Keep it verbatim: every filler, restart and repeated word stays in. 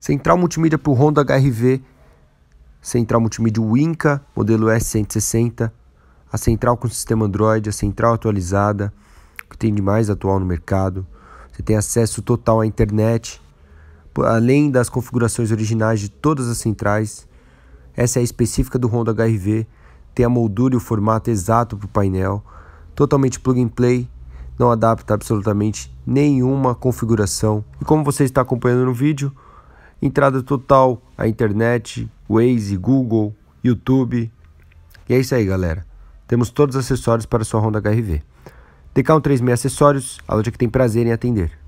Central multimídia para o Honda H R V, central multimídia Winca, modelo S cento e sessenta, a central com sistema Android, a central atualizada, que tem de mais atual no mercado. Você tem acesso total à internet, além das configurações originais de todas as centrais. Essa é a específica do Honda H R V, tem a moldura e o formato exato para o painel, totalmente plug and play, não adapta absolutamente nenhuma configuração. E como você está acompanhando no vídeo, entrada total à internet, Waze, Google, YouTube. E é isso aí, galera. Temos todos os acessórios para sua Honda H R V. D K cento e trinta e seis Acessórios, a loja que tem prazer em atender.